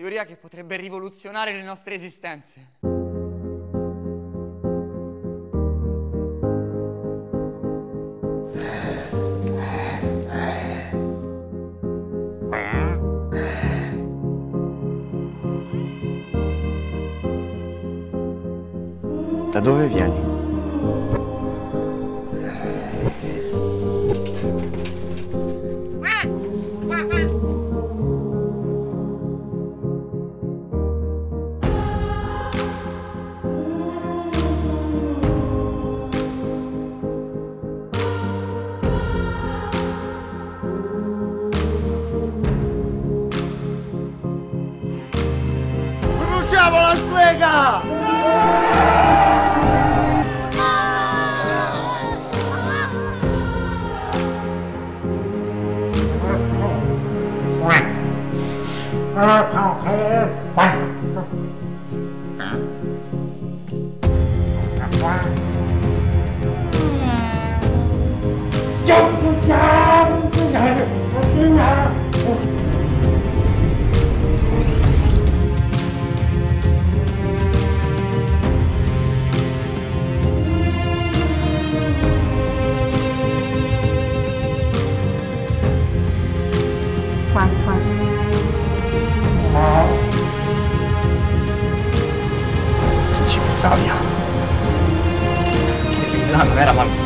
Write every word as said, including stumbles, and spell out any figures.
teoria che potrebbe rivoluzionare le nostre esistenze. Da dove vieni? Bruciamo la strega! Sabia che il villano era la